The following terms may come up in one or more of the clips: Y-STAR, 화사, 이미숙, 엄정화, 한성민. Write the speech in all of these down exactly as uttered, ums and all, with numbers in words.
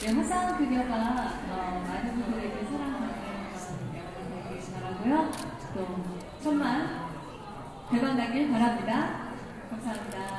네, 화사 그녀가 어, 많은 분들에게 사랑받는 영화 되길 바라고요. 또 천만 대박 나길 바랍니다. 감사합니다.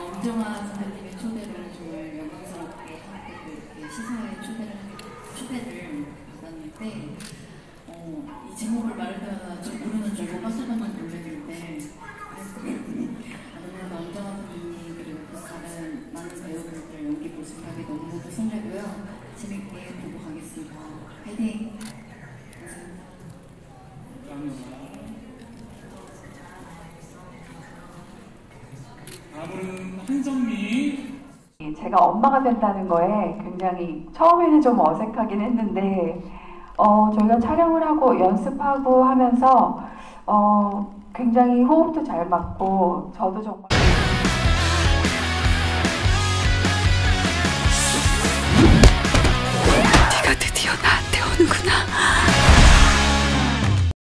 엄정화 선배님의 초대를 정말 영광스럽게 함께 시사회에 초대를, 초대를 받았는데 어, 이 제목을 말하다가 좀 모르는 줄 뭐가 쏟아만 놀랐는데 아무래도 엄정화 선배님 그리고 또 다른 많은 배우분들 연기 모습하기 너무나도 설레고요. 재밌게 보고 가겠습니다. 화이팅! 감사합니다. 다음은 한성민. 제가 엄마가 된다는 거에 굉장히 처음에는 좀 어색하긴 했는데 어, 저희가 촬영을 하고 연습하고 하면서 어, 굉장히 호흡도 잘 맞고 저도 정말